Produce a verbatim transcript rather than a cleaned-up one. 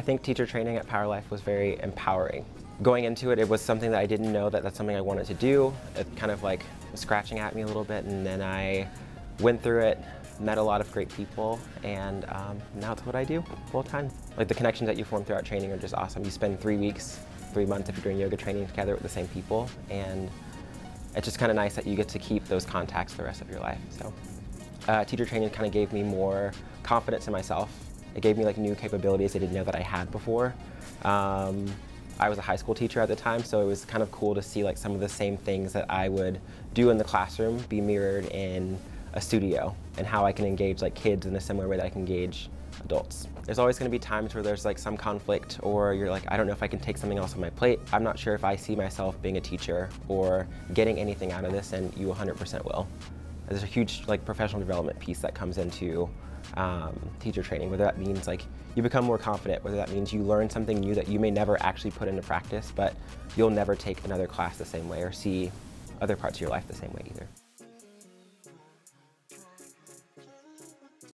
I think teacher training at Power Life was very empowering. Going into it, it was something that I didn't know that that's something I wanted to do. It kind of like was scratching at me a little bit, and then I went through it, met a lot of great people, and um, now it's what I do full time. Like the connections that you form throughout training are just awesome. You spend three weeks, three months if you're doing yoga training together with the same people, and it's just kind of nice that you get to keep those contacts the rest of your life. So uh, teacher training kind of gave me more confidence in myself. It gave me like new capabilities I didn't know that I had before. Um, I was a high school teacher at the time, so it was kind of cool to see like some of the same things that I would do in the classroom be mirrored in a studio, and how I can engage like kids in a similar way that I can engage adults. There's always going to be times where there's like some conflict, or you're like, I don't know if I can take something else on my plate. I'm not sure if I see myself being a teacher or getting anything out of this, and you one hundred percent will. There's a huge like professional development piece that comes into um, teacher training, whether that means like you become more confident, whether that means you learn something new that you may never actually put into practice, but you'll never take another class the same way or see other parts of your life the same way either.